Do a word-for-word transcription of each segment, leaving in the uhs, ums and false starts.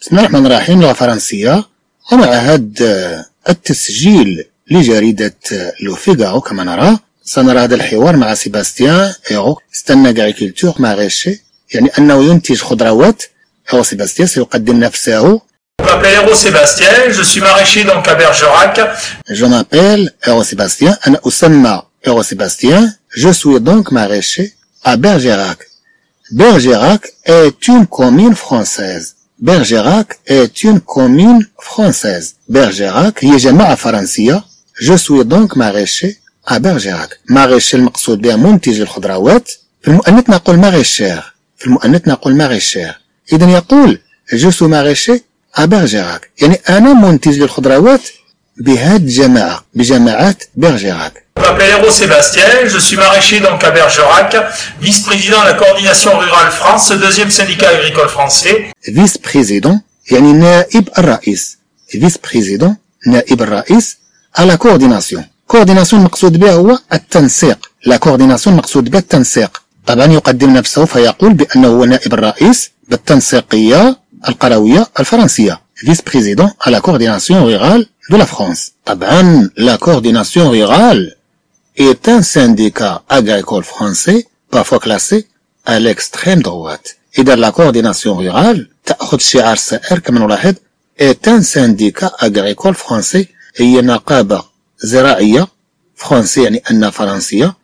بسم الله الرحمن الرحيم. لغة فرنسية، ومع هذا التسجيل لجريدة لو فيغارو كما نرى سنرى هذا الحوار مع سيباستيان إيرو استنى أغريكولتور ماريشي، يعني أنه ينتج خضروات. إيرو سيباستيان سيقدم نفسه. Je m'appelle Héros Sébastien, je suis maraîcher donc à Bergerac. Je m'appelle Héros Sébastien, أنا أسمى Héros Sébastien, je suis donc maraîcher à Bergerac. Bergerac est une commune française. Bergerac est une commune française. Bergerac هي جماعة فرنسية. Je suis donc maraîcher à Bergerac. maraîcher المقصود بها منتج الخضروات. في المؤنث نقول maraîchère. في المؤنث نقول maraîchère. إذا يقول je suis maraîcher à Bergerac. يعني أنا منتج للخضروات بهاد الجماعة، بجماعات Bergerac. Je m'appelle Héros Sébastien, je suis maraîcher donc à Bergerac, vice-président de la coordination rurale France, deuxième syndicat agricole français. Vice-président, يعني نائب الرئيس. vice-président, نائب الرئيس على coordination. coordination المقصود بها هو التنسيق. la coordination المقصود بها التنسيق. طبعا يقدم نفسه فيقول بأنه هو نائب الرئيس بالتنسيقية القروية الفرنسية. vice-président à la coordination rurale de la France. طبعا la coordination rurale est un syndicat agricole français parfois classé à l'extrême droite. إذا la coordination rurale تأخذ شعار سائر كما نلاحظ. est un syndicat agricole français هي نقابة زراعية فرنسية، يعني أنها فرنسية،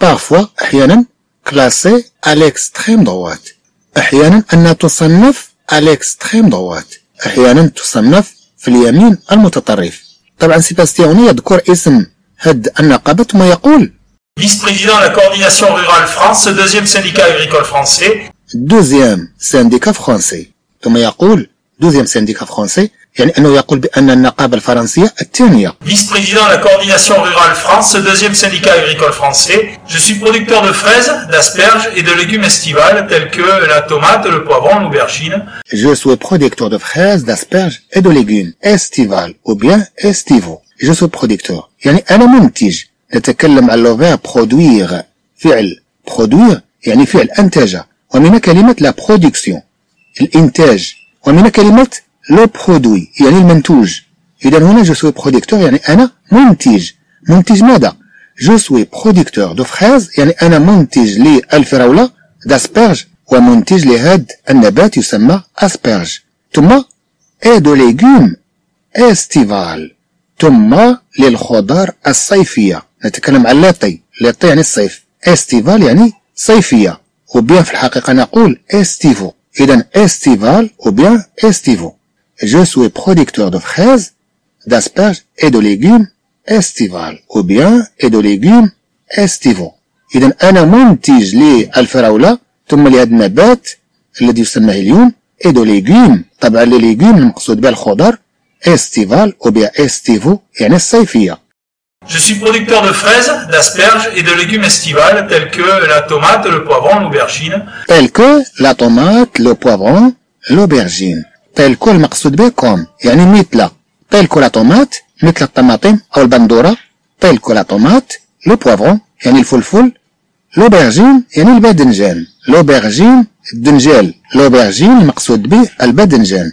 parfois أحيانا classée à l'extrême droite. أحيانا أنها تصنف à l'extrême droite. أحيانا تصنف في اليمين المتطرف. طبعا سيباستيان يذكر اسم هاد النقابة ثم يقول vice-président de la coordination rurale France, deuxième syndicat agricole français. deuxième syndicat français. ثم يقول deuxième syndicat français، يعني أنه يقول بأن النقابة الفرنسية الثانية. vice-président de la coordination rurale France, deuxième syndicat agricole français. Je suis producteur de fraises, d'asperges et de légumes estivales tels que la tomate, le poivron, l'aubergine. Je suis producteur de fraises, d'asperges et de légumes estivales ou bien estivaux. Je suis producteur. يعني أنا منتج. نتكلم على لوفير برودوير، فعل برودوير يعني فعل أنتج، ومن كلمة لا برودكسيون الإنتاج، ومن كلمة لو برودوي يعني المنتوج. إذا هنا جو سوي برودكتور يعني أنا منتج. منتج ماذا؟ جو سوي برودكتور دو فخاز يعني أنا منتج للفراولة، داسبيرج، ومنتج لهذا النبات يسمى أسبيرج. ثم إي دو ليغوم إستيفال، ثم للخضار الصيفية. نتكلم عن لاطي. لاطي يعني الصيف. استيفال يعني صيفية، وبيان في الحقيقة نقول استيفو. إذا استيفال وبيان استيفو. Je suis producteur de fraises, d'asperges et de légumes estivales ou bien et de légumes estivaux. إذا أنا منتج للفراولة ثم لهذا النبات الذي يسمى اليوم et de légumes. طبعا لي ليغوم المقصود بها الخضر. estival ou bien estivaux يعني الصيفية. Je suis producteur de fraises, d'asperges et de légumes estivales tels que la tomate, le poivron, l'aubergine. Tels que la tomate, le poivron, l'aubergine. تل كل مقصود به كوم يعني مثل. تل كل طماط مثل الطماطم أو البندورة. تل كل طماط لو بوافون يعني الفلفل. لوبرجين يعني الباذنجان. لوبرجين الدنجال. لوبرجين المقصود به الباذنجان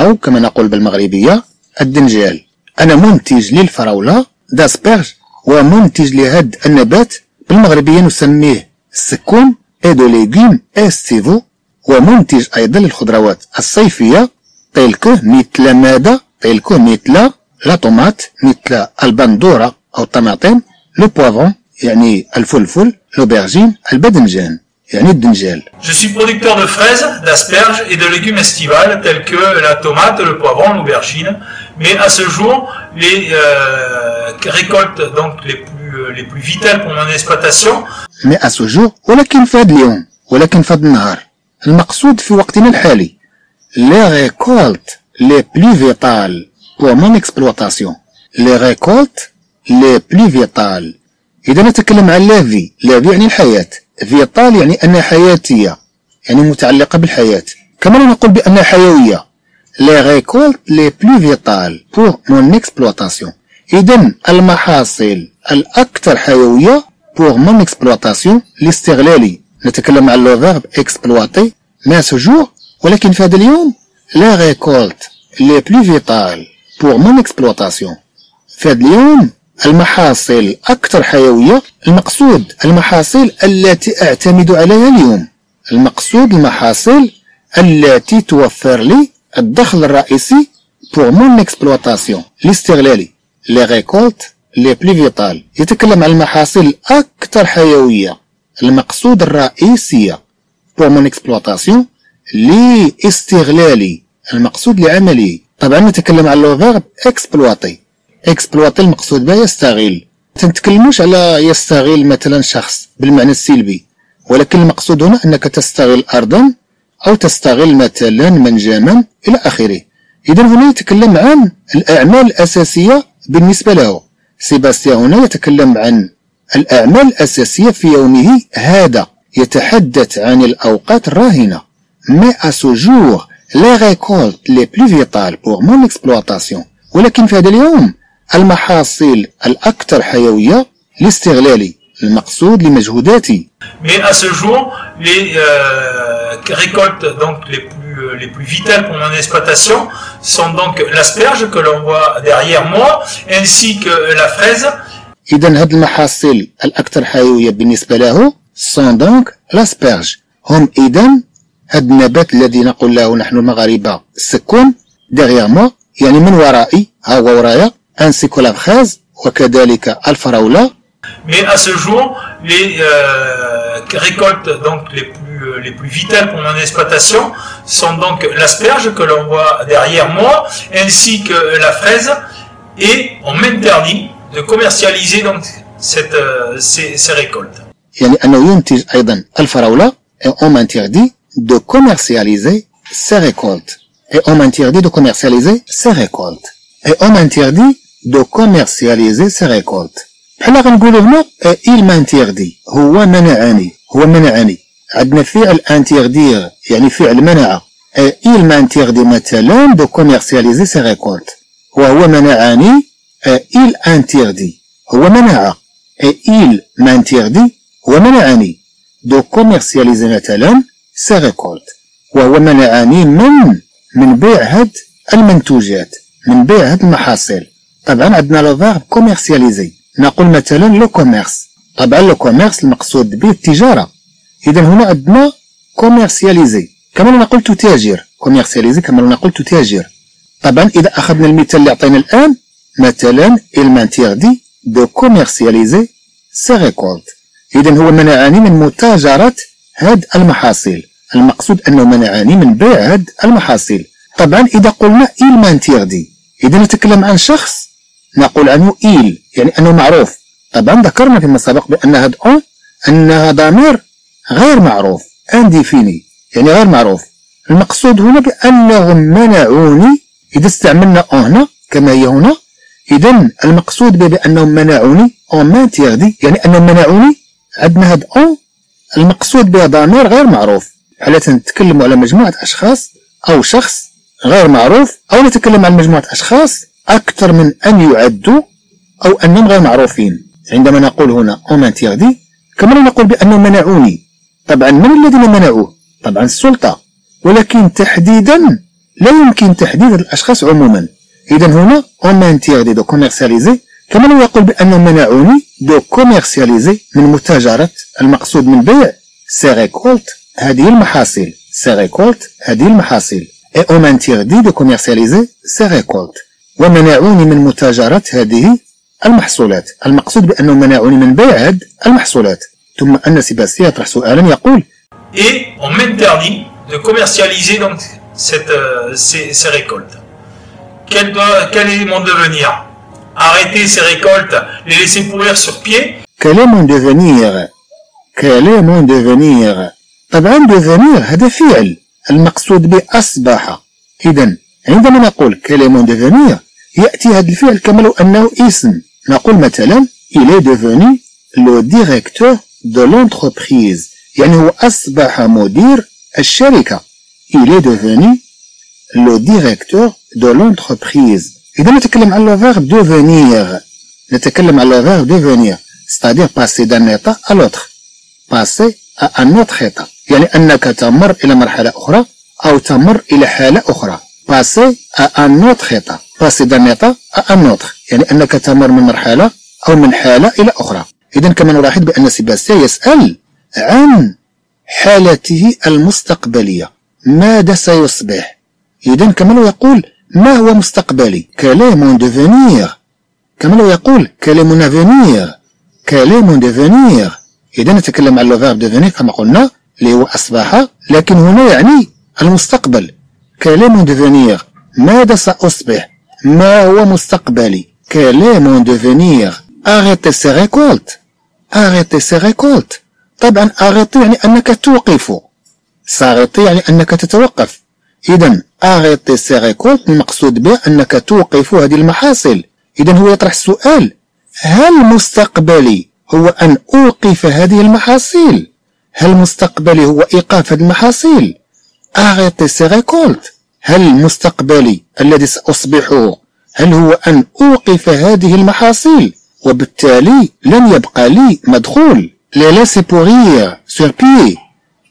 أو كما نقول بالمغربية الدنجال. أنا منتج للفراولة، داسبيرج، ومنتج لهذا النبات بالمغربية نسميه السكون. إدو ليغوم إستيفو، ومنتج أيضا للخضروات الصيفية تلكه مثل ماذا؟ تلكه مثل لا طوماط، مثل البندورة أو الطماطم، لو بوافون يعني الفلفل، لوبرجين الباذنجان يعني الدنجال. Je suis producteur de fraises, d'asperges et de légumes estivales tels que la tomate, le poivron, l'aubergine. Mais à ce jour, les euh, récoltes donc les plus les plus vitales pour mon exploitation. Mais à ce jour، ولكن في هذا اليوم، ولكن في هذا النهار. المقصود في وقتنا الحالي les récoltes les plus vitales pour mon exploitation. les récoltes les plus vitales. إذا نتكلم عن la vie. la vie يعني الحياة. vital يعني أنها حياتية، يعني متعلقة بالحياة. كما نقول بأنها حيوية. les récoltes les plus vitales pour mon exploitation. إذا المحاصيل الأكثر حيوية pour mon exploitation الاستغلالي. نتكلم على لو فيرب اكسبلواتي. ما سجور ولكن في هذا اليوم les récoltes les plus vitales pour mon exploitation. في هذا اليوم المحاصيل أكثر حيوية، المقصود المحاصيل التي أعتمد عليها اليوم، المقصود المحاصيل التي توفر لي الدخل الرئيسي pour mon exploitation الاستغلالي. les récoltes les plus vitales يتكلم عن المحاصيل الأكثر حيوية، المقصود الرئيسية pour mon exploitation لاستغلالي، المقصود لعملي. طبعا نتكلم على لو فيرب اكسبلواتي، اكسبلواتي المقصود به يستغل. تنتكلموش على يستغل مثلا شخص بالمعنى السلبي، ولكن المقصود هنا انك تستغل ارضا او تستغل مثلا منجما الى اخره. اذا هنا يتكلم عن الاعمال الاساسيه بالنسبه له. سيباستيان هنا يتكلم عن الاعمال الاساسيه في يومه هذا، يتحدث عن الاوقات الراهنه. mais à ce jour les récoltes les plus vitales pour mon exploitation. ولكن في هذا اليوم المحاصيل الأكثر حيوية لاستغلالي، المقصود لمجهوداتي. mais à ce jour les euh, récoltes donc les plus les plus vitales pour mon exploitation sont donc l'asperge que l'on voit derrière moi ainsi que la fraise. إذا هذه المحاصيل الأكثر حيوية بالنسبة له sont donc l'asperge. هم إذا هذا النبات الذي نقول له نحن المغاربه السكون دغيغ موا، يعني من ورائي، ها هو ورايا، انسي كو لا فريز وكذلك الفراوله. mais à ce jour les récoltes donc les plus les plus vitales pour mon exploitation sont donc l'asperge que l'on voit derrière moi ainsi que la fraise. et on m'interdit de commercialiser donc cette ces, ces récoltes. يعني انه ينتج ايضا الفراوله et on m'interdit de commercialiser ses récoltes. Et on m'interdit de commercialiser ses récoltes. Et on m'interdit de commercialiser ses récoltes. بحال غنقولو هنا il m'interdit، هو منعني، هو منعني. عندنا فعل interdire يعني فعل منع. il m'interdit مثلا de commercialiser ses récoltes. وهو منعني il interdit، هو منع. il m'interdit هو منعني de commercialiser مثلا سي ريكولت، وهو منعني من من بيع هاد المنتوجات، من بيع هاد المحاصيل. طبعا عندنا لو فيرب كوميرسياليزي، نقول مثلا لو كوميرس، طبعا لو كوميرس المقصود به التجاره. اذا هنا عندنا كوميرسياليزي، كما نقول تتاجر، كوميرسياليزي كما نقول تتاجر. طبعا اذا اخذنا المثال اللي عطينا الان مثلا il m'interdit de commercialiser ses récoltes، اذا هو منعني من متاجره هاد المحاصيل، المقصود انه منعني من بيع هاد المحاصيل. طبعا اذا قلنا il m'interdit، اذا نتكلم عن شخص نقول عنه il، يعني انه معروف. طبعا ذكرنا فيما سبق بان هاد on انها ضمير غير معروف، انديفيني يعني غير معروف. المقصود هنا بانهم منعوني، اذا استعملنا on هنا كما هي هنا، اذا المقصود بانهم منعوني on m'interdit، يعني انهم منعوني. عندنا هاد on المقصود بها ضمير غير معروف، بحال تنتكلموا على مجموعة أشخاص أو شخص غير معروف، أو نتكلم عن مجموعة أشخاص أكثر من أن يعدوا أو أنهم غير معروفين. عندما نقول هنا on m'interdit كما نقول بأنهم منعوني. طبعا من الذين منعوه؟ طبعا السلطة، ولكن تحديدا لا يمكن تحديد الأشخاص عموما. إذا هنا on m'interdit de commercialiser كما يقول بأنهم منعوني دو كوميرسياليزي من متاجرة، المقصود من بيع سي ريكولت هذه المحاصيل، سي ريكولت هذه المحاصيل. اي او مانتيردي دو كوميرسياليزي سي ريكولت، ومنعوني من متاجرة هذه المحصولات، المقصود بأنهم منعوني من بيع هذه المحصولات. ثم أن سيباستيان يطرح سؤالا يقول اي او مانتيردي دو كوميرسياليزي دونك سيت سي ريكولت، كيل كيل اي مون دوفونيغ. Arrêter ces récoltes, les laisser pourrir sur pied. Quel est mon devenir? Quel est mon devenir? طبعا devenir هذا فعل المقصود به أصبح. إذا عندما نقول quel est mon devenir يأتي هذا الفعل كما لو أنه اسم. نقول مثلا il est devenu le directeur de l'entreprise، يعني هو أصبح مدير الشركة. il est devenu le directeur de l'entreprise. إذا نتكلم على verbe devenir، نتكلم على verbe devenir c'est-à-dire passer d'un état à l'autre، passer à un autre état، يعني أنك تمر إلى مرحلة أخرى أو تمر إلى حالة أخرى. passer à un autre état, passer d'un état à un autre، يعني أنك تمر من مرحلة أو من حالة إلى أخرى. إذن كما نلاحظ بأن سيباستيان يسأل عن حالته المستقبلية، ماذا سيصبح؟ إذن كما لو يقول ما هو مستقبلي؟ كالي مون دوفونيغ، كما لو يقول كالي مون افونيغ، كالي مون دوفونيغ. إذا نتكلم عن لو فيرب دوفونيغ كما قلنا اللي هو أصبح، لكن هنا يعني المستقبل. كالي مون دوفونيغ، ماذا سأصبح؟ ما هو مستقبلي؟ كالي مون دوفونيغ. أغيتي سي ريكولت، أغيتي سي ريكولت. طبعا أغيتي يعني أنك توقف، ساريتي يعني أنك تتوقف. إذا أغيتي سي ريكولت المقصود به أنك توقف هذه المحاصيل. إذا هو يطرح السؤال، هل مستقبلي هو أن أوقف هذه المحاصيل؟ هل مستقبلي هو إيقاف هذه المحاصيل؟ أغيتي سي ريكولت. هل مستقبلي الذي سأصبحه هل هو أن أوقف هذه المحاصيل؟ وبالتالي لن يبقى لي مدخول. لا لا سي بوغيغ سور بيي.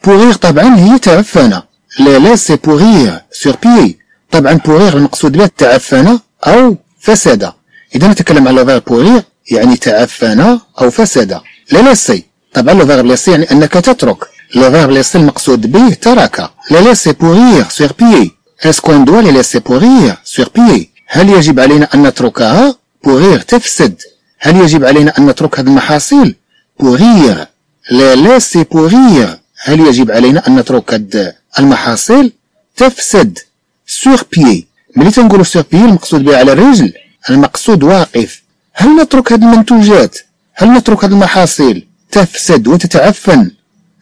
بوغيغ طبعا هي تعفنة. لا لا سي بوغيغ سور بيي. طبعا بوغيغ المقصود بها تعفنة أو فسادة. إذا نتكلم على فيرب بوغيغ يعني تعفنة أو فسادة. لا لا سي طبعا لو فيرب لاسي يعني أنك تترك. لو فيرب لاسي المقصود به ترك. لا لا سي بوغيغ سور بيي. اسكو ندوا لا لا سي بوغيغ سور بيي. هل يجب علينا أن نتركها؟ بوغيغ تفسد. هل يجب علينا أن نترك هذه المحاصيل؟ بوغيغ. لا لا سي بوغيغ. هل يجب علينا أن نترك هذه المحاصيل؟ تفسد. سور بيي. ملي تنقولوا سور بيي المقصود بها على الرجل، المقصود واقف. هل نترك هذه المنتوجات؟ هل نترك هذه المحاصيل؟ تفسد وتتعفن.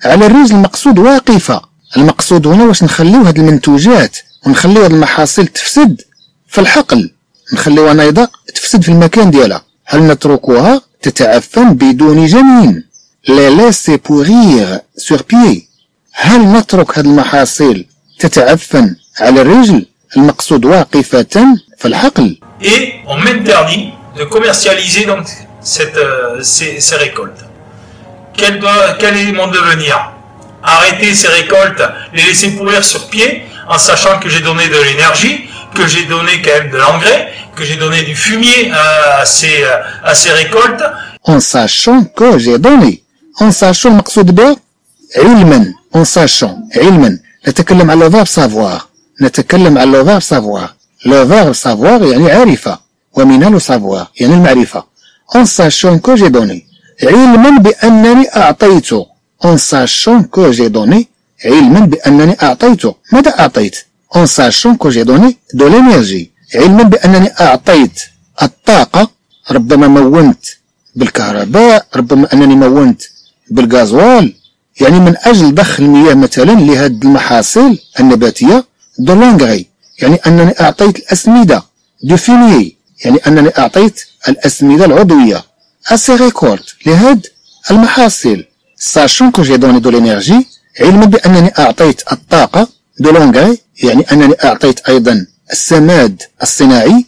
على الرجل المقصود واقفة. المقصود هنا واش نخليو هذه المنتوجات ونخليو هذه المحاصيل تفسد في الحقل، نخليوها نايضة تفسد في المكان ديالها. هل نتركها؟ تتعفن بدون جنين. لا لاسي بوغيغ سور بيي. هل نترك هذه المحاصيل تتعفن على الرجل؟ المقصود واقفة في الحقل. Et on m'interdit de commercialiser donc cette euh, ces, ces récoltes. Quel doit, quel est mon devenir? Arrêter ces récoltes, les laisser pourrir sur pied, en sachant que j'ai donné de l'énergie, que j'ai donné quand même de l'engrais, que j'ai donné du fumier à, à ces à ces récoltes. En sachant que j'ai donné. En sachant مقصود به علما. En sachant علما. نتكلم على verbe savoir. نتكلم على verbe savoir. Le verbe savoir يعني عارفة، ومنال savoir يعني المعرفة. En sachant que j'ai donné علما بأنني أعطيت. En sachant que j'ai donné علما بأنني أعطيت. ماذا أعطيت؟ En sachant que j'ai donné de l'énergie علما بأنني أعطيت الطاقة. ربما مونت بالكهرباء، ربما أنني مونت بالغازوال، يعني من أجل ضخ المياه مثلا لهذه المحاصيل النباتية. دو لونغري يعني أنني أعطيت الأسمدة. دو فيمي يعني أنني أعطيت الأسمدة العضوية. أسي ريكورد لهذه المحاصيل. ساشون كو جي دوني دو لينيرجي علما بأنني أعطيت الطاقة. دو لونغري يعني أنني أعطيت أيضا السماد الصناعي.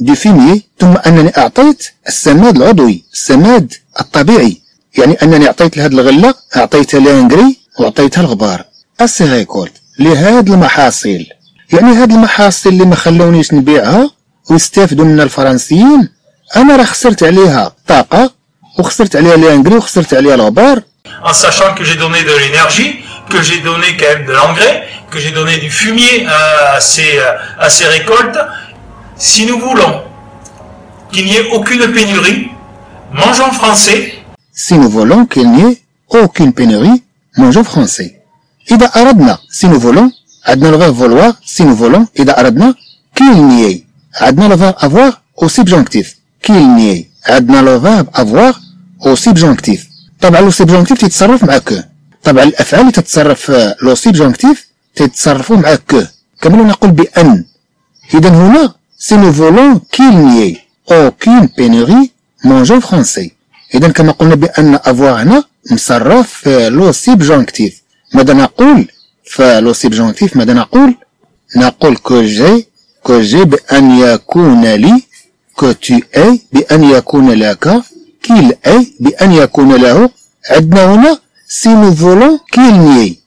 دو فيمي ثم أنني أعطيت السماد العضوي، السماد الطبيعي، يعني أنني أعطيت لهذه الغلة، أعطيتها لانغري وأعطيتها الغبار. أسي ريكورد لهاد المحاصيل، يعني هاد المحاصيل اللي ما خلونيش نبيعها ويستافدوا منها الفرنسيين، أنا راه خسرت عليها الطاقة وخسرت عليها الانجري وخسرت عليها الغبار. En sachant que j'ai donné de l'énergie, que j'ai donné quand même de l'engrais, que j'ai donné du fumier à ces à ces récoltes. Si nous voulons qu'il n'y ait aucune pénurie, mangeons français. Si nous voulons qu'il n'y ait aucune pénurie, mangeons français. إذا أردنا si nous voulons، عندنا le verbe vouloir si nous voulons. إذا أردنا qu'il n'y ait، عندنا le verbe avoir au subjonctif. qu'il n'y ait، عندنا le verbe avoir au subjonctif. طبعا لو subjonctif تتصرف مع que. طبعا الأفعال اللي تتصرف لو subjonctif تتصرفوا مع que. كملوا نقول بأن. إذا هنا si nous voulons qu'il n'y ait aucune pénurie mangeons français. إذا كما قلنا بأن avoir هنا مصرف لو subjonctif. ماذا نقول فلو سيبجونتيف؟ ماذا نقول؟ نقول كو جي، كو جي بأن يكون لي، كو تو اي بأن يكون لك، كيل اي بأن يكون له. عندنا هنا سي نو فولون كيل نيي،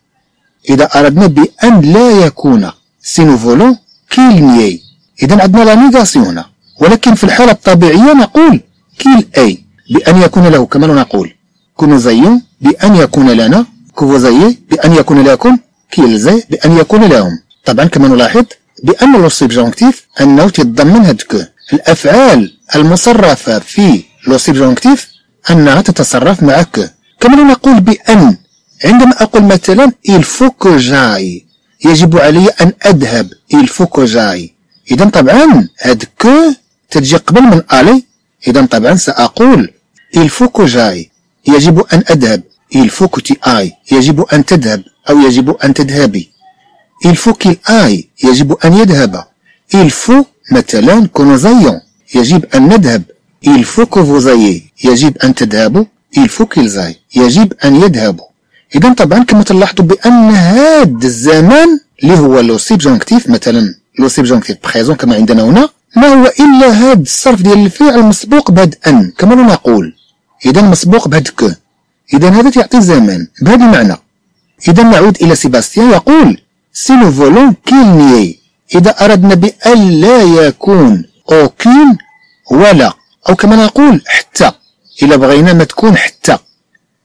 إذا أردنا بأن لا يكون. سي نو فولون كيل مية. إذا عندنا لا نيغاسيون. ولكن في الحالة الطبيعية نقول كيل أي بأن يكون له، كما نقول كوفوزيون بأن يكون لنا، كوفوزيي بأن يكون لكم، كيل زي بأن يكون لهم. طبعا كما نلاحظ بأن لو سبجونكتيف أنه تتضمن هاد كو. الأفعال المصرفة في لو سبجونكتيف أنها تتصرف مع كو. كما نقول بأن، عندما أقول مثلا il faut que j'aille، يجب علي أن أذهب، il faut que j'aille. إذا طبعا هاد كو تجي قبل من ألي، إذا طبعا سأقول il faut que j'aille، يجب أن أذهب، il faut que tu ailles، يجب أن تذهب أو يجب أن تذهبي. il faut qu'il aille، يجب أن يذهب. il faut مثلا que nous ayons، يجب أن نذهب. il faut que vous ayez، يجب أن تذهبوا. il faut qu'ils aillent، يجب أن يذهبوا. إذا طبعا كما تلاحظوا بأن هاد الزمان اللي هو لو سيبجونكتيف، مثلا لو سيبجونكتيف بريزون كما عندنا هنا، ما هو إلا هاد الصرف ديال الفعل مسبوق بهاد أن، كما نقول إذا مسبوق بهاد كو. إذا هذا تيعطي الزمان بهذا المعنى. إذا نعود إلى سيباستيان يقول سي لو فولون كيل نيي، إذا أردنا بأن لا يكون أوكين ولا، أو كما نقول حتى، إلا بغينا ما تكون حتى.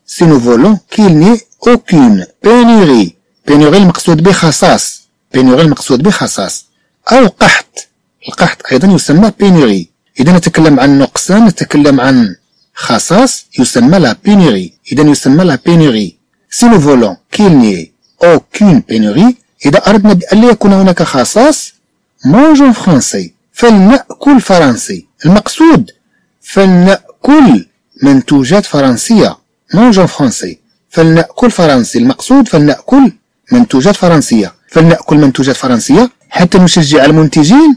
سي نو فولون كيل نيي أوكين بينيغي، بينيغي المقصود به خصاص، بينيغي المقصود به خصاص، أو قحط، القحط أيضا يسمى بينيغي. إذا نتكلم عن نقصان، نتكلم عن خصاص يسمى لا بينيغي، إذا يسمى لا بينيغي. سي نو فولون كيل نيي أوكين بينيغي، إذا أردنا بأن لا يكون هناك خصاص، مانجون فرنسي، فلنأكل فرنسي، المقصود فلنأكل منتوجات فرنسية، مانجون فرنسي، فلنأكل فرنسي، المقصود فلنأكل منتوجات فرنسية، فلنأكل منتوجات فرنسية حتى نشجع المنتجين،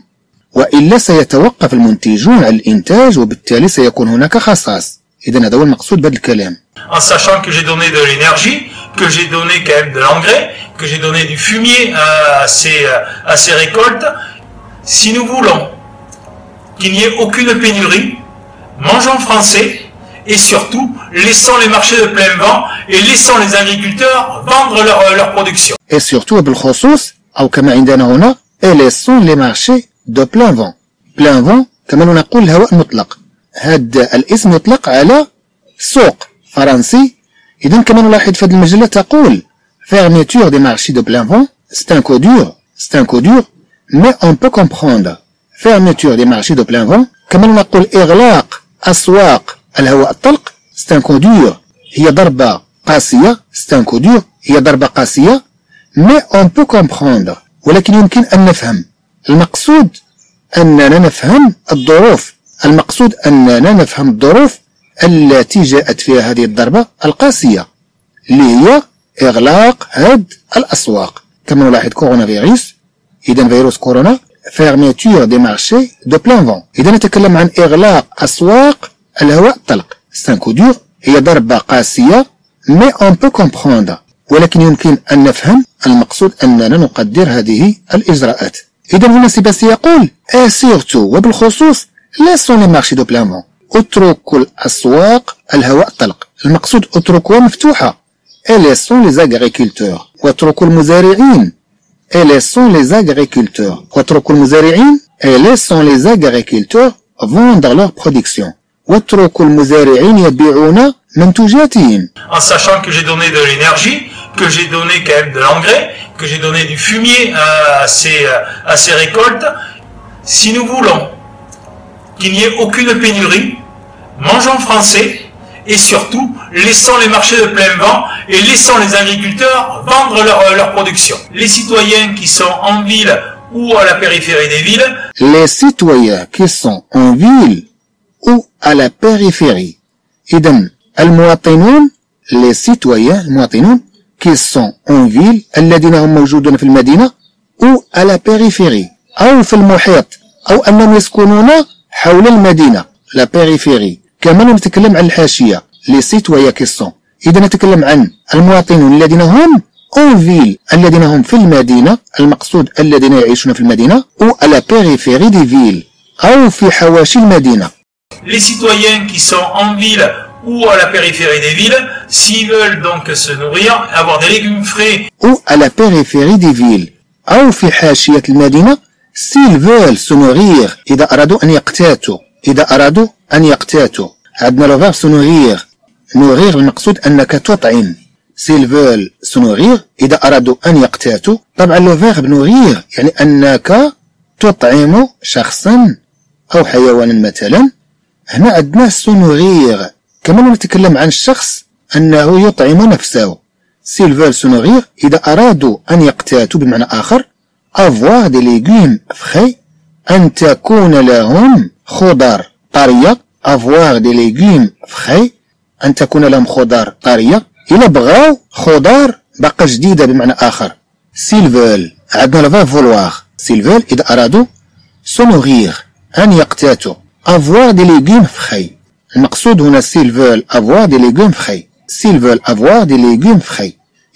وإلا سيتوقف المنتجون على الإنتاج وبالتالي سيكون هناك خصاص. إذا هذا هو المقصود بهذا الكلام. En sachant que j'ai donné de l'énergie, que j'ai donné quand même de l'engrais, que j'ai donné du fumier à, à, ces, à ces récoltes. Si nous voulons qu'il n'y ait aucune pénurie, mangeons français et surtout laissons les marchés de plein vent et laissons les agriculteurs vendre leur, leur production. Et surtout, ou comme عندنا هنا, et laissons les marchés de plein vent. Plein vent, comme on dit, الهواء المطلق. هذا الاسم يطلق على سوق فرنسي. إذا كما نلاحظ في هذه المجلة تقول fermeture des marchés de plein vent, c'est un coup dur, c'est un coup dur, mais on peut comprendre. fermeture des marchés de plein vent, كما نقول إغلاق أسواق الهواء الطلق، c'est un coup dur, هي ضربة قاسية، c'est un coup dur, هي ضربة قاسية، mais on peut comprendre. ولكن يمكن أن نفهم. المقصود أننا نفهم الظروف، المقصود أننا نفهم الظروف التي جاءت فيها هذه الضربة القاسية اللي هي إغلاق هاد الأسواق، كما نلاحظ كورونا فيروس، إذا فيروس كورونا، فيرميتور دي مارشي دو بلان فون، إذا نتكلم عن إغلاق أسواق الهواء الطلق، سان كو دور، هي ضربة قاسية، مي أون بو كومبخوندر، ولكن يمكن أن نفهم، المقصود أننا نقدر هذه الإجراءات، إذا هنا سيباستيان يقول أ سيرتو وبالخصوص لاسون لي مارشي دو بلان فون، اتركوا الأسواق الهواء الطلق، المقصود اتركوها مفتوحة. Et laissons les agriculteurs. واتركوا المزارعين. Et laissons les agriculteurs. واتركوا المزارعين. Et laissons les agriculteurs vendre leur production. واتركوا المزارعين يبيعون منتوجاتهم. En sachant que j'ai donné de l'énergie, que j'ai donné quand même de l'engrais, que j'ai donné du fumier à ces, à ces récoltes, si nous voulons qu'il n'y ait aucune pénurie, mangeons français. Et surtout, laissons les marchés de plein vent et laissons les agriculteurs vendre leur, leur production. Les citoyens qui sont en ville ou à la périphérie des villes. Les citoyens qui sont en ville ou à la périphérie. إذن المواطنون، les citoyens المواطنون qui sont en ville الذين هم موجودون في المدينة ou à la périphérie أو في المحيط أو أنهم يسكنون حول المدينة la périphérie. كما نتكلم عن الحاشية لي سيتويا كيسون، إذا نتكلم عن المواطنون الذين هم أون فيل الذين هم في المدينة، المقصود الذين يعيشون في المدينة، أو على بيريفيري دي فيل أو في حواشي المدينة. لي سيتويان كي سون أون فيل أو على بيريفيري دي فيل، سي فول دونك سو نورير، أفوار دي ليغوم فري. أو على بيريفيري دي فيل أو في حاشية المدينة، s'ils veulent se nourrir, إذا أرادوا أن يقتاتوا، إذا أرادوا أن يقتاتوا، عندنا لو فيرب se nourrir، nourrir المقصود أنك تطعم. s'ils veulent se nourrir، إذا أرادوا أن يقتاتوا، طبعا لو فيرب nourrir يعني أنك تطعم شخصا أو حيوانا مثلا. هنا عندنا se nourrir، كما نتكلم عن الشخص أنه يطعم نفسه. s'ils veulent se nourrir، إذا أرادوا أن يقتاتوا بمعنى آخر، avoir des légumes frais، أن تكون لهم خضر طرية. avoir des légumes frais، أن تكون لهم خضر طرية. إلا بغاو خضار باقا جديدة بمعنى آخر. s'ils veulent، عندنا لو vouloir، s'ils veulent إذا أرادوا، se nourrir أن يقتاتوا، avoir des légumes frais. المقصود هنا s'ils veulent avoir des légumes frais، s'ils veulent avoir des légumes frais،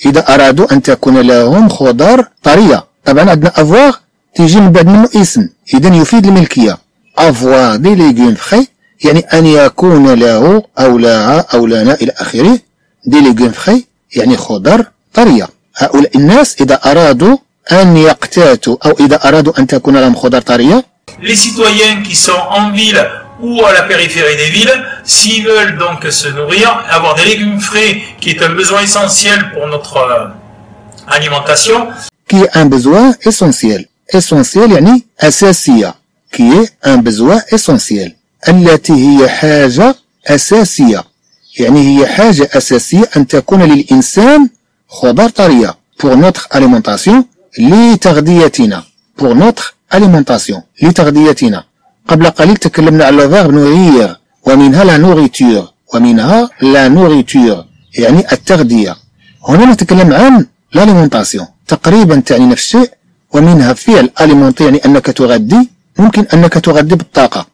إذا أرادوا أن تكون لهم خضار طرية. طبعا عندنا avoir تيجي من بعد منه اسم، إذا يفيد الملكية. avoir des légumes frais يعني أن يكون له أو لها أو لنا إلى آخره دي légumes frais يعني خضر طرية. هؤلاء الناس إذا أرادوا أن يقتاتوا أو إذا أرادوا أن تكون لهم خضر طرية. les citoyens qui sont en ville ou à la périphérie des villes, s'ils veulent donc se nourrir, avoir des légumes frais qui est un besoin essentiel pour notre euh, alimentation. qui est un besoin essentiel. essentiel يعني أساسية. qui est un besoin essentiel. التي هي حاجة أساسية. يعني هي حاجة أساسية أن تكون للإنسان خضار طرية pour notre alimentation لتغذيتنا pour notre alimentation لتغذيتنا. قبل قليل تكلمنا على le verbe nourrir ومنها la nourriture ومنها la nourriture يعني التغذية. هنا نتكلم عن l'alimentation تقريبا تعني نفس الشيء، ومنها فعل alimenter يعني أنك تغذي، ممكن أنك تغذي بالطاقة.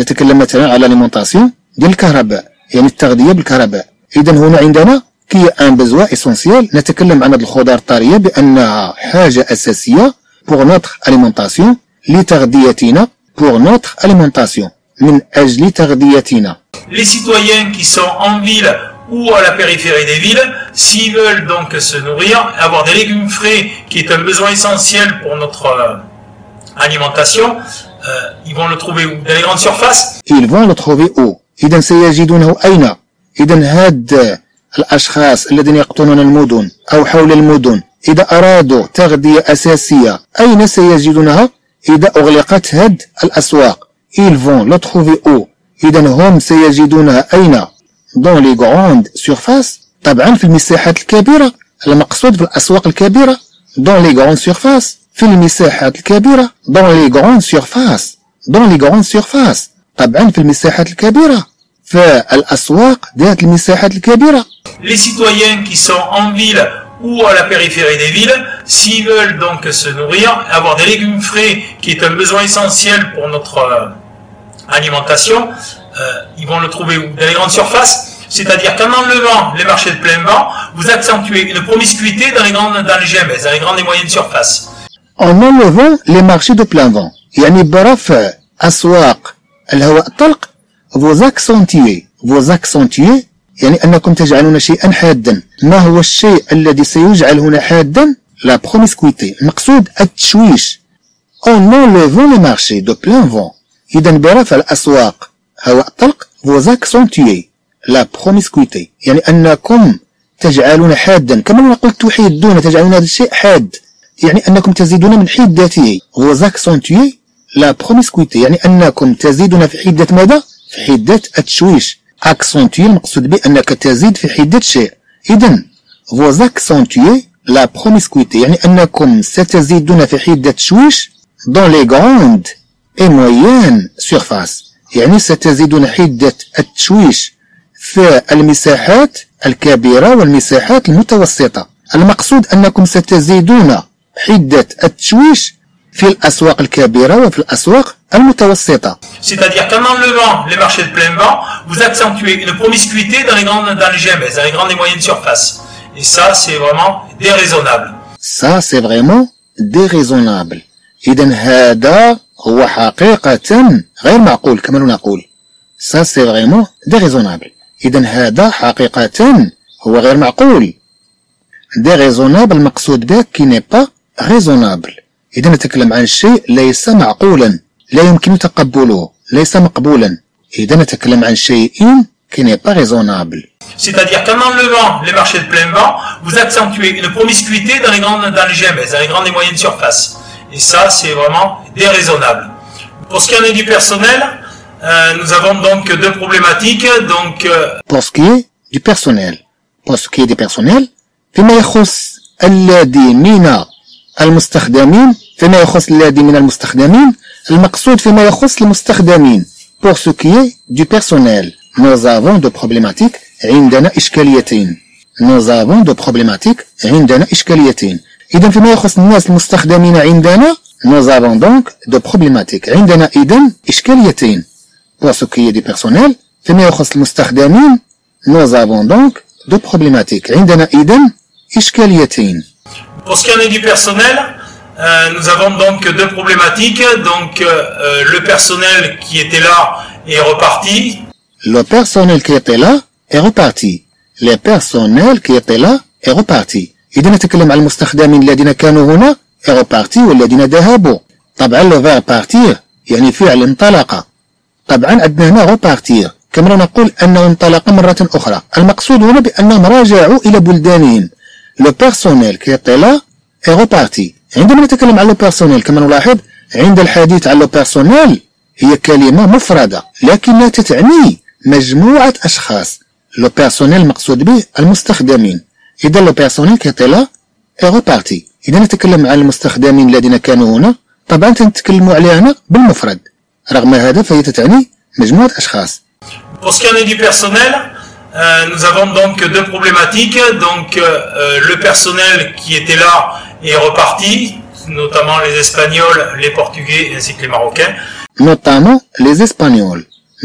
نتكلم مثلا على l'alimentation ديال الكهرباء يعني التغذية بالكهرباء. إذا هنا عندنا كي أن بزوا إسونسيال، نتكلم عن الخضار الطرية بأنها حاجة أساسية pour notre alimentation لتغذيتنا pour notre alimentation من أجل تغذيتنا. les citoyens qui sont en ville ou à la périphérie des villes, s'ils veulent donc se nourrir, avoir des légumes frais qui est un besoin essentiel pour notre euh, alimentation. Euh, ils vont le trouver où? Dans les grandes surfaces. ils vont le trouver où؟ إذا سيجدونه أين؟ إذا هاد الأشخاص الذين يقطنون المدن أو حول المدن إذا أرادوا تغذية أساسية أين سيجدونها؟ إذا أغلقت هاد الأسواق. ils vont le trouver où؟ إذا هم سيجدونها أين؟ dans les grandes surfaces. طبعا في المساحات الكبيرة، المقصود في الأسواق الكبيرة dans les grandes surfaces، في المساحات الكبيرة dans les grandes surfaces dans les grandes surfaces. طبعا في المساحات الكبيرة، فالأسواق ذات المساحات الكبيرة. les citoyens qui sont en ville ou à la périphérie des villes, s'ils veulent donc se nourrir, avoir des légumes frais qui est un besoin essentiel pour notre euh, alimentation. euh, ils vont le trouver où? Dans les grandes surfaces. c'est-à-dire qu'en enlevant les marchés de plein vent, vous accentuez une promiscuité dans les grandes dans les G M S, dans les grandes et moyennes surfaces. en enlevant les marchés de plein vent يعني برفع أسواق الهواء الطلق، vous accentuez vous accentuez يعني أنكم تجعلون شيئا حادا. ما هو الشيء الذي سيجعل هنا حادا؟ لا بروميسكويتي، المقصود التشويش. en enlevant les marchés de plein vent إذا برفع الأسواق هواء الطلق vous accentuez لا بروميسكويتي يعني أنكم تجعلون حادا. كما نقول توحيدون، تجعلون هذا الشيء حاد يعني أنكم تزيدون من حدته. vous accentuez لا بروميسكويتي يعني أنكم تزيدون في حدة ماذا؟ في حدة التشويش. أكسونتيي المقصود بأنك تزيد في حدة شيء. إذا vous accentuez لا بروميسكويتي يعني أنكم ستزيدون في حدة التشويش dans les grandes et moyennes surfaces يعني ستزيدون حدة التشويش في المساحات الكبيرة والمساحات المتوسطة. المقصود أنكم ستزيدون حدة التشويش في الأسواق الكبيرة وفي الأسواق المتوسطة. c'est-à-dire qu'en enlevant les marchés de plein vent, vous accentuez une promiscuité dans les grandes, dans les G M S, dans les grandes et moyennes surfaces. Et ça, c'est vraiment déraisonnable. ça, c'est vraiment déraisonnable. إذن هذا هو حقيقة غير معقول كما نقول. ça, c'est vraiment déraisonnable. إذن هذا حقيقة هو غير معقول. déraisonnable المقصود به qui n'est pas raisonnable. إذا نتكلم عن شيء ليس معقولا، لا يمكن تقبله، ليس مقبولا. إذا نتكلم عن شيء qui n'est pas raisonnable. C'est-à-dire qu'en enlevant les marchés de plein vent, vous accentuez une promiscuité dans les grandes, dans les G M S, dans les grandes et moyennes surfaces. Et ça, c'est vraiment déraisonnable. Pour ce qui en est du personnel, euh, nous avons donc deux problématiques. Donc, euh... Pour ce qui est du personnel, pour ce qui est du personnel, فيما يخص الذي من المستخدمين، فيما يخص الذي من المستخدمين، المقصود فيما يخص المستخدمين. Pour ce qui est du personnel, nous avons deux problématiques. عندنا إشكاليتين. Nous avons deux problématiques. عندنا إشكاليتين. إذن فيما يخص الناس المستخدمين عندنا. Nous avons donc deux problématiques. عندنا إذن إشكاليتين. Pour ce qui est du personnel. فيما يخص المستخدمين. Nous avons donc deux problématiques. عندنا إذن إشكاليتين. Pour ce qui en est du personnel, euh, nous avons donc deux problématiques. Donc euh, le personnel qui était là est reparti. Le personnel qui était là est reparti. Le personnel qui était là est reparti. إذا نتكلم عن المستخدمين الذين كانوا هنا est reparti والذين ذهبوا. طبعا le verbe partir يعني فعل انطلق. طبعا عندنا هنا repartir. كما نقول أنه انطلق مرة أخرى. المقصود هنا بأنهم راجعوا إلى بلدانهم. Le personnel qui était là est reparti. عندما نتكلم عن le personnel كما نلاحظ عند الحديث عن le personnel هي كلمة مفردة لكنها تتعني مجموعة أشخاص. لو بيرسونيل مقصود به المستخدمين. إذا لو بيرسونيل كيعطي لا إيغوبارتي. إذا نتكلم عن المستخدمين الذين كانوا هنا، طبعا تنتكلموا عليها هنا بالمفرد. رغم هذا فهي تتعني مجموعة أشخاص. Pour ce qui en est du personnel, euh, nous avons donc deux problématiques. Donc euh, le personnel qui était là est reparti, notamment les Espagnols, les Portugais ainsi que les Marocains. Notamment les Espagnols.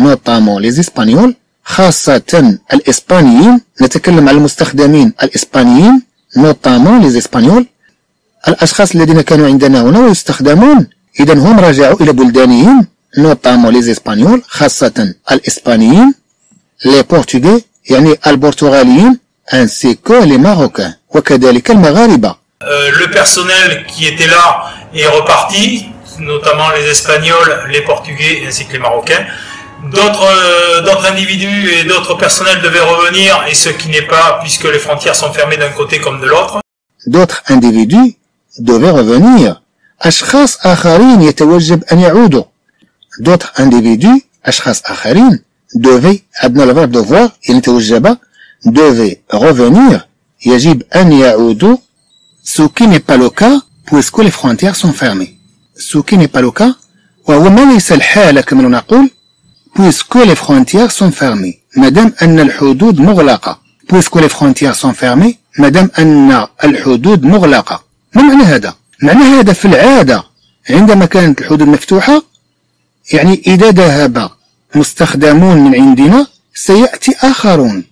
notamment les Espagnols, خاصة الإسبانيين. نتكلم عن المستخدمين الإسبانيين notamment les Espagnols. الأشخاص الذين كانوا عندنا هنا ويستخدمون إذا هم رجعوا إلى بلدانهم notamment les Espagnols خاصة الإسبانيين. les Portugais يعني البرتغاليين ainsi que les Marocains وكذلك المغاربة. le personnel qui était là est reparti notamment les Espagnols, les Portugais ainsi que les Marocains. D'autres euh, individus et d'autres personnels devaient revenir, et ce qui n'est pas, puisque les frontières sont fermées d'un côté comme de l'autre. D'autres individus devaient revenir. أشخاص آخرين يتوجب أن يعودوا. D'autres individus, أشخاص آخرين, devaient, عندنا le verbe devoir, يتوجب, devaient revenir, يجب أن يعودوا. Ce qui n'est pas le cas, puisque les frontières sont fermées. Ce qui n'est pas le cas, وهو ما ليس الحال كما نقول. Puisque les frontières sont fermées, madame anna al-houdoud moughlaqa. Puisque les frontières sont fermées, madame anna al-houdoud moughlaqa. ما معنى هذا؟ معنى هذا في العادة عندما كانت الحدود مفتوحة يعني إذا ذهب مستخدمون من عندنا سيأتي آخرون.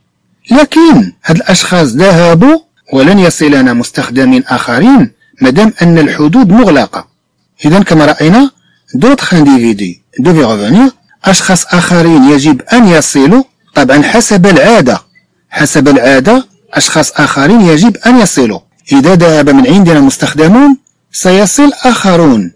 لكن هاد الأشخاص ذهبوا ولن يصلنا مستخدمين آخرين مادام أن الحدود مغلقة. إذا كما رأينا d'autres individus devaient revenir. أشخاص آخرين يجب أن يصلوا. طبعا حسب العادة حسب العادة أشخاص آخرين يجب أن يصلوا. إذا ذهب من عندنا مستخدمون سيصل آخرون.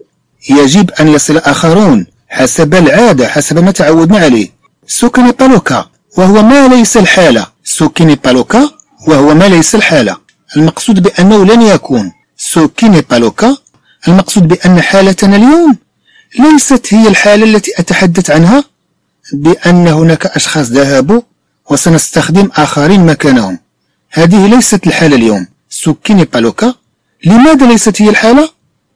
يجب أن يصل آخرون حسب العادة حسب ما تعودنا عليه. سكن بالوكا وهو ما ليس الحالة. سكن بالوكا وهو ما ليس الحالة. المقصود بأنه لن يكون. سكن بالوكا المقصود بأن حالتنا اليوم ليست هي الحالة التي أتحدث عنها بأن هناك أشخاص ذهبوا وسنستخدم آخرين مكانهم. هذه ليست الحالة اليوم. سكيني بالوكا. لماذا ليست هي الحالة؟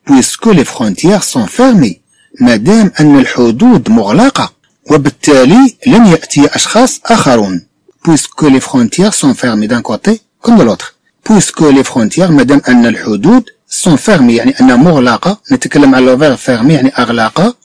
بويسكو لي فرونتيير سون فيرمي. مادام أن الحدود مغلقة وبالتالي لن يأتي أشخاص آخرون. بويسكو لي فرونتيير سون فيرمي دان كوتي كوم دو لوتر. بويسكو لي فرونتيير مادام أن الحدود سون فيرمي يعني أنها مغلقة. نتكلم على لوفير فيرمي يعني أغلاقة.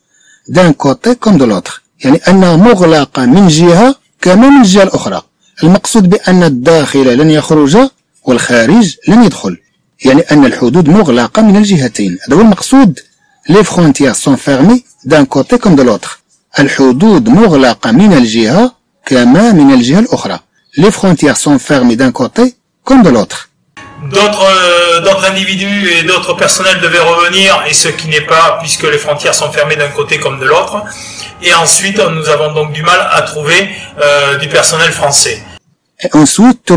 دان كوتي كوم دو لوتر يعني أنها مغلقة من جهة كما من الجهة الأخرى. المقصود بأن الداخل لن يخرج والخارج لن يدخل. يعني أن الحدود مغلقة من الجهتين. هذا هو المقصود. لي فرونتيير سون فيرمي دان كوتي كوم دو لوتر. الحدود مغلقة من الجهة كما من الجهة الأخرى. لي فرونتيير سون فيرمي دان كوتي كوم دو لوتر. D'autres euh, individus et d'autres personnels devaient revenir, et ce qui n'est pas, puisque les frontières sont fermées d'un côté comme de l'autre. Et ensuite, nous avons donc du mal à trouver euh, du personnel français. Et ensuite,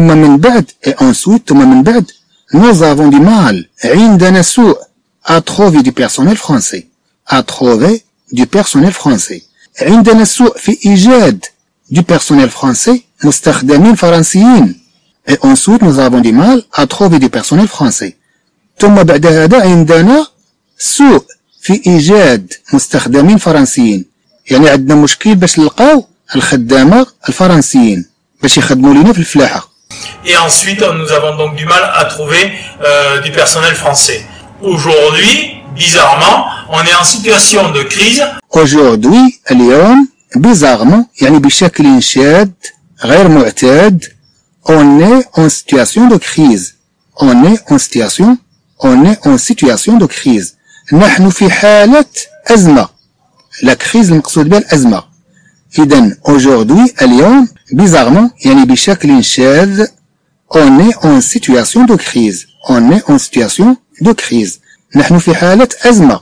et ensuite, nous avons du mal à trouver du personnel français. À trouver du personnel français. عندنا سوء في إيجاد du personnel français مستخدمين فرنسيين. Et ensuite nous avons du mal à trouver du personnel français. ثم بعد هذا عندنا سوء في إيجاد مستخدمين فرنسيين. يعني عندنا مشكل باش نلقاو الخدامة الفرنسيين باش يخدموا لنا في الفلاحة. Et ensuite nous avons donc du mal à trouver euh, du personnel français. Aujourd'hui, bizarrement, on est en situation de crise. Aujourd'hui, اليوم, bizarrement, يعني بشكل شاد غير معتاد, on est en situation de crise. On est en situation, on est en situation de crise. نحن في حالة أزمة. La crise المقصود بها الأزمة. إذن, aujourd'hui, اليوم, bizarrement, يعني بشكل شاذ, on est en situation de crise. On est en situation de crise. نحن في حالة أزمة.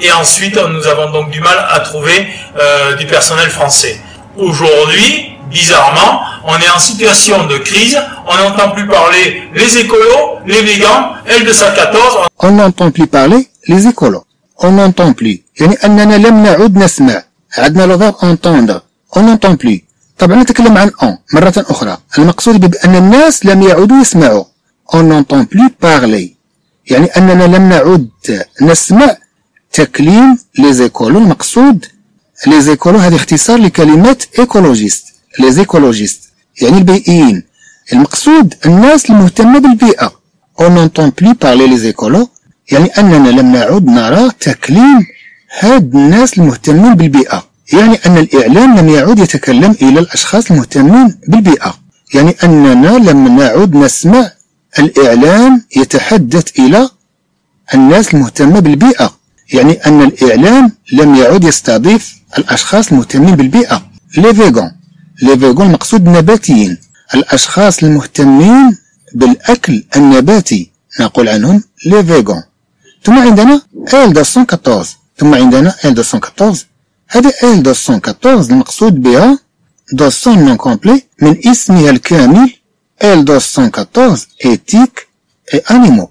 Et ensuite, nous avons donc du mal à trouver euh, du personnel français. Aujourd'hui, bizarrement, on est en situation de crise. On n'entend plus parler les écolos, les végans, L deux cent quatorze. On n'entend plus parler les écolos. On n'entend plus. يعني أننا لم نعد نسمع. عدنا le verbe entendre. On n'entend plus. طبعا نتكلم عن on مرة أخرى. المقصود بأن الناس لم يعودوا يسمعوا. On n'entend plus parler. يعني أننا لم نعد نسمع تكليم ليزيكولو. المقصود ليزيكولو هذا اختصار لكلمة ايكولوجيست. ليزيكولوجيست يعني البيئيين. المقصود الناس المهتمة بالبيئة. On n'entend plus parler ليزيكولو يعني أننا لم نعد نرى تكليم هاد الناس المهتمين بالبيئة. يعني أن الإعلام لم يعد يتكلم إلى الأشخاص المهتمين بالبيئة. يعني أننا لم نعد نسمع الإعلام يتحدث إلى الناس المهتمة بالبيئة. يعني أن الإعلام لم يعد يستضيف الأشخاص المهتمين بالبيئة. لي فيغون. لي فيغون المقصود نباتيين. الأشخاص المهتمين بالأكل النباتي نقول عنهم لي فيغون. ثم عندنا إل deux cent quatorze. ثم عندنا إل deux cent quatorze. هذه إل deux cent quatorze المقصود بها دوسون نون كومبلي من اسمها الكامل إل deux cent quatorze éthique et animaux.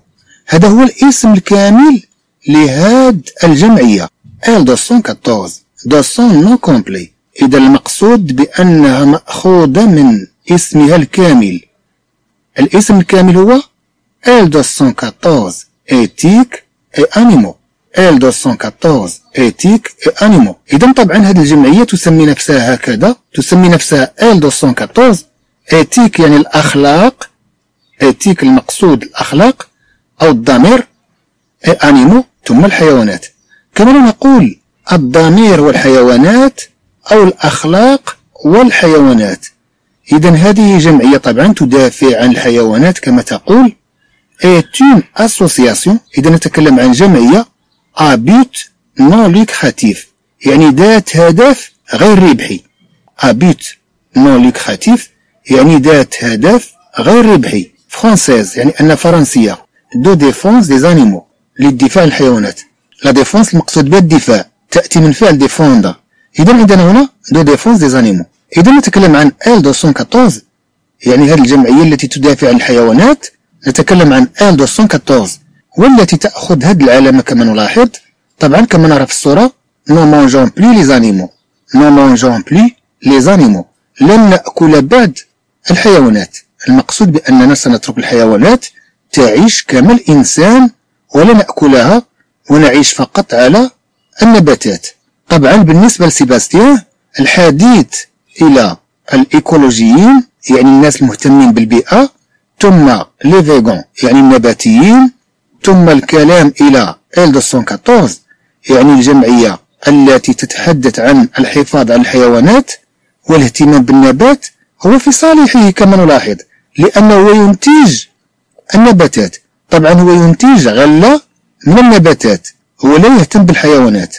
هذا هو الاسم الكامل لهاد الجمعية. إل deux cent quatorze. دوسون نون كومبلي. إذا المقصود بأنها مأخوذة من اسمها الكامل. الاسم الكامل هو إل deux cent quatorze éthique et animaux. إل deux cent quatorze éthique et animaux. إذا طبعا هذه الجمعية تسمي نفسها هكذا. تسمي نفسها إل deux cent quatorze. إيتيك يعني الأخلاق. إيتيك المقصود الأخلاق أو الضمير. أنيمو ثم الحيوانات. كما نقول الضمير والحيوانات أو الأخلاق والحيوانات. إذا هذه جمعية طبعا تدافع عن الحيوانات كما تقول. إيتون أسوسياسيون. إذا نتكلم عن جمعية أبيت نون لوكراتيف يعني ذات هدف غير ربحي. أبيت نون لوكراتيف يعني ذات هدف غير ربحي. فرانسيز يعني أن فرنسية. دو ديفونس دي زانيمو للدفاع عن الحيوانات. لا ديفونس المقصود بها الدفاع تأتي من فعل ديفوند. إذا عندنا هنا دو ديفونس دي زانيمو. إذا نتكلم عن إل deux cent quatorze يعني هذه الجمعية التي تدافع عن الحيوانات. نتكلم عن إل deux cent quatorze والتي تأخذ هذه العلامة كما نلاحظ. طبعا كما نرى في الصورة نو مونجون بلي لي زانيمو. نو مونجون بلي لي زانيمو. لن نأكل بعد الحيوانات. المقصود بأننا سنترك الحيوانات تعيش كما الإنسان ولا نأكلها ونعيش فقط على النباتات. طبعا بالنسبة لسيباستيان الحديث إلى الإيكولوجيين يعني الناس المهتمين بالبيئة. ثم لي فيغون يعني النباتيين. ثم الكلام إلى إل deux cent quatorze يعني الجمعية التي تتحدث عن الحفاظ على الحيوانات والاهتمام بالنبات. هو في صالحه كما نلاحظ لأنه هو ينتج النباتات. طبعا هو ينتج غلة من النباتات. هو لا يهتم بالحيوانات.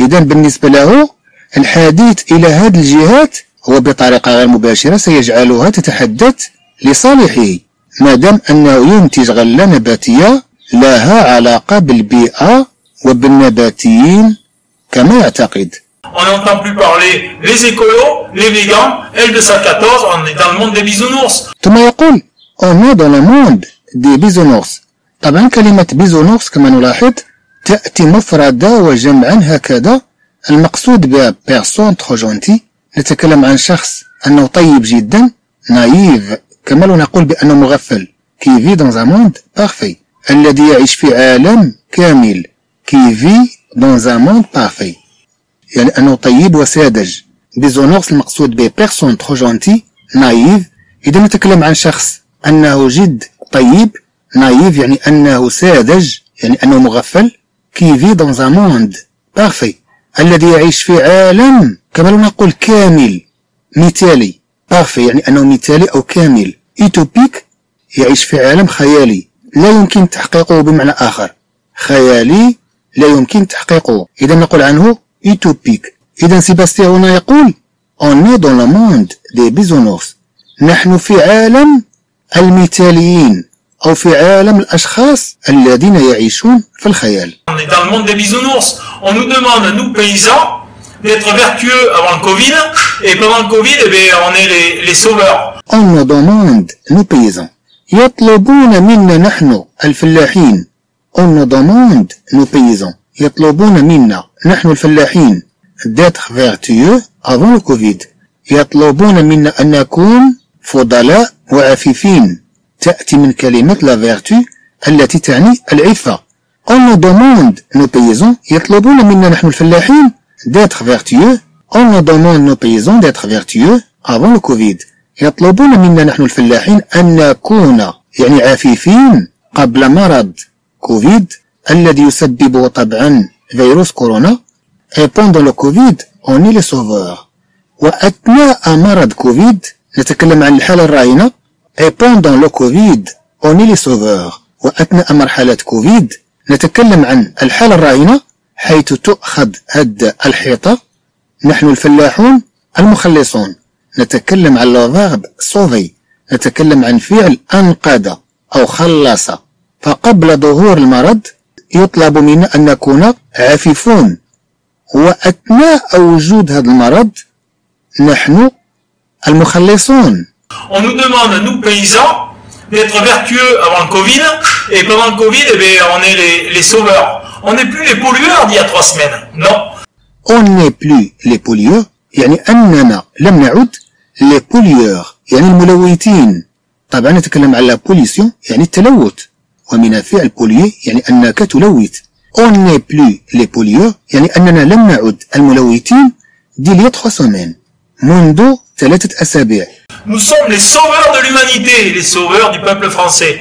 إذا بالنسبة له الحديث إلى هذه الجهات هو بطريقة غير مباشرة سيجعلها تتحدث لصالحه. ما دام أنه ينتج غلة نباتية لها علاقة بالبيئة وبالنباتيين كما يعتقد. On n'entend plus parler les écolos, les végans, L deux cent quatorze, on est dans le monde des bisounours. ثم يقول on est dans le monde des bisounours. طبعا كلمة bisounours كما نلاحظ تأتي مفردة وجمعا هكذا. المقصود بها بيرسون ترو جونتي، نتكلم عن شخص أنه طيب جدا، نايف كما لو نقول بأنه مغفل، كيفي دون زان موند بارفي، الذي يعيش في عالم كامل، كيفي دون زان موند بارفي، يعني أنه طيب وساذج. بيزونورس المقصود به بيرسون ترو جونتي نايف، إذا نتكلم عن شخص أنه جد طيب، نايف يعني أنه ساذج، يعني أنه مغفل، كيفي دون زان موند بارفي، الذي يعيش في عالم كما لو نقول كامل مثالي بارفي، يعني أنه مثالي أو كامل. إيتوبيك يعيش في عالم خيالي لا يمكن تحقيقه، بمعنى آخر خيالي لا يمكن تحقيقه، إذا نقول عنه إيتوبيك. إذا سيباستيان هنا يقول on est dans le monde des bisounours، نحن في عالم المثاليين أو في عالم الأشخاص الذين يعيشون في الخيال. On est dans le monde des bisounours. On nous demande, nous paysans, d'être vertueux avant le Covid, et pendant le Covid, eh bien, on est les, les sauveurs. On nous demande, nous paysans, يطلبون منا نحن الفلاحين. On nous demande, nous paysans, يطلبون منا نحن الفلاحين d'être vertueux avant le Covid. يطلبون منا أن نكون فضلاء وعفيفين. تأتي من كلمة la vertu التي تعني العفة. On nous demande, nos paysans, يطلبون منا نحن الفلاحين d'être vertueux. On nous demande, nos paysans, d'être vertueux avant le Covid. يطلبون منا نحن الفلاحين أن نكون يعني عفيفين قبل مرض كوفيد الذي يسببه طبعا فيروس كورونا. Et pendant le Covid, on est les sauveurs. وأثناء مرض كوفيد نتكلم عن الحالة الراهنة. Et pendant le Covid, on est les sauveurs. وأثناء مرحلة كوفيد نتكلم عن الحالة الراهنة حيث تؤخذ هد الحيطة، نحن الفلاحون المخلصون. نتكلم عن لافارب صوفي، نتكلم عن فعل أنقذ أو خلص. فقبل ظهور المرض يطلب منا أن نكون عفيفون، وأثناء وجود هذا المرض نحن المخلصون. On nous demande, nous paysans, d'être vertueux avant le Covid, et pendant le Covid, eh bien, on est les, les sauveurs. On n'est plus les pollueurs d'il y a trois semaines, non. On n'est plus les pollueurs, يعني أننا لم نعد les pollueurs، يعني الملوثين. طبعا نتكلم على pollution يعني التلوث، ومن فعل polluer يعني أنك تلوث. On n'est plus les pollueurs، يعني أننا لم نعد الملوثين d'il y a trois semaines، منذ ثلاثة أسابيع. Nous sommes les sauveurs de l'humanité, les sauveurs du peuple français.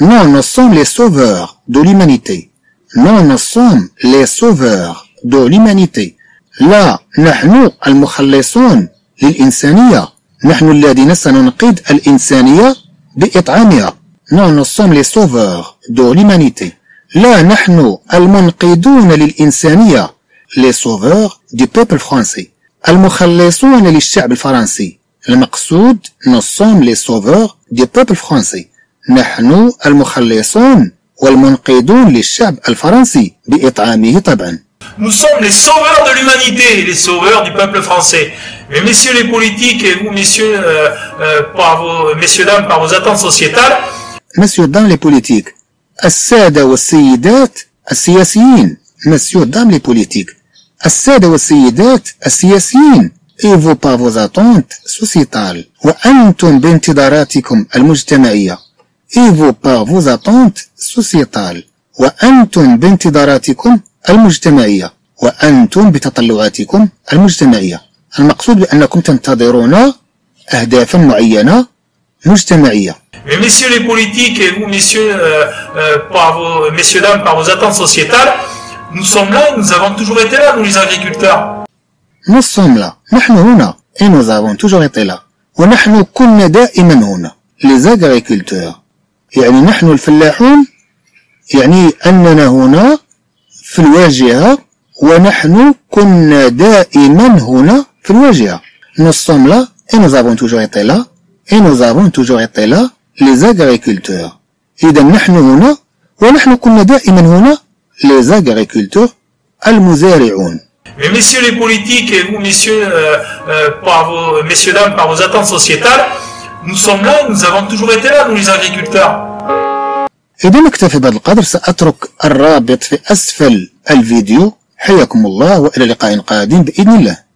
Non, nous sommes les sauveurs de l'humanité. Non, nous sommes les sauveurs de l'humanité. لا نحن المخلصون للإنسانية، نحن الذين سننقذ الإنسانية بإطعامها. Non, nous sommes les sauveurs de l'humanité. لا نحن المنقذون للإنسانية، les sauveurs du peuple français. المخلصون للشعب الفرنسي. المقصود nous sommes les sauveurs du peuple français، نحن المخلصون والمنقذون للشعب الفرنسي بإطعامه طبعا. Nous sommes les sauveurs de l'humanité, les sauveurs du peuple français. Mais messieurs les politiques et vous messieurs euh, euh, par vos messieurs dames par vos attentes sociétales. Messieurs dames les politiques. السادة والسيدات السياسيين. Messieurs dames les politiques. السادة والسيدات السياسيين. et vos par vos attentes sociétales. وأنتم بانتظاراتكم المجتمعية. et vos par vos attentes sociétales. وأنتم بانتظاراتكم المجتمعية. وأنتم بتطلعاتكم المجتمعية. المقصود بأنكم تنتظرون أهدافا معينة مجتمعية. Mais messieurs les politiques et vous messieurs euh, euh, par vos messieurs dames par vos attentes sociétales. Nous sommes là, nous avons toujours été là, nous les agriculteurs. Nous sommes là, نحن هنا et nous avons toujours été là. ونحن كنا دائما هنا. Les agriculteurs. يعني نحن الفلاحون، يعني أننا هنا في الواجهة ونحن كنا دائما هنا في الواجهة. Nous sommes là et nous avons toujours été là et nous avons toujours été là les agriculteurs. إذا نحن هنا ونحن كنا دائما هنا les agriculteurs المزارعون. Mais messieurs les politiques et vous messieurs, euh, euh, par vos, messieurs dames, par vos attentes sociétales, nous sommes là, nous avons toujours été là, nous les agriculteurs. إذا نكتفي بهذا القدر، سأترك الرابط في أسفل الفيديو. حياكم الله وإلى لقاء قادم بإذن الله.